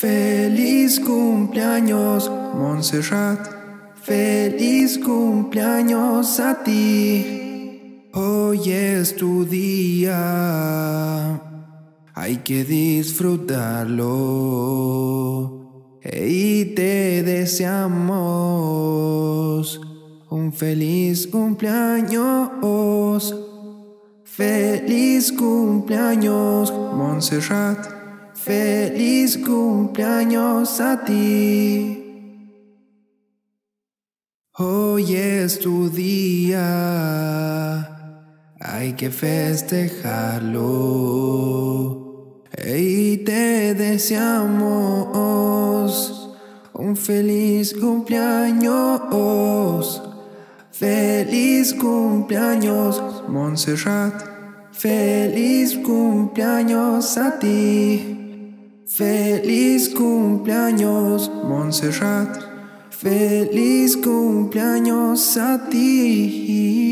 Feliz cumpleaños, Montserrat. Feliz cumpleaños a ti. Hoy es tu día, hay que disfrutarlo. Y te deseamos un feliz cumpleaños. Feliz cumpleaños, Montserrat. Feliz cumpleaños a ti. Hoy es tu día, hay que festejarlo. Y te deseamos un feliz cumpleaños. Feliz cumpleaños, Montserrat. Feliz cumpleaños a ti. Feliz cumpleaños, Montserrat. Feliz cumpleaños a ti.